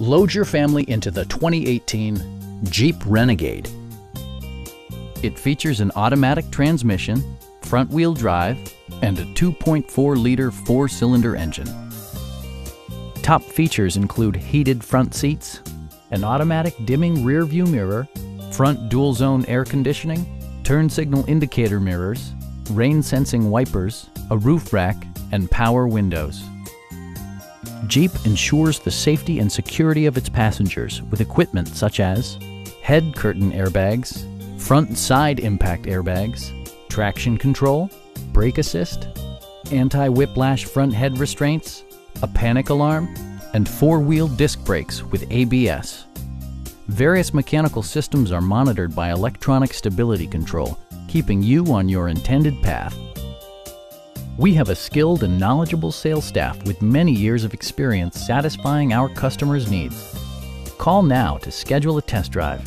Load your family into the 2018 Jeep Renegade. It features an automatic transmission, front-wheel drive, and a 2.4-liter four-cylinder engine. Top features include heated front seats, an automatic dimming rear-view mirror, front dual-zone air conditioning, turn signal indicator mirrors, rain-sensing wipers, a roof rack, and power windows. Jeep ensures the safety and security of its passengers with equipment such as head curtain airbags, front and side impact airbags, traction control, brake assist, anti-whiplash front head restraints, a panic alarm, and four-wheel disc brakes with ABS. Various mechanical systems are monitored by electronic stability control, keeping you on your intended path. We have a skilled and knowledgeable sales staff with many years of experience satisfying our customers' needs. Call now to schedule a test drive.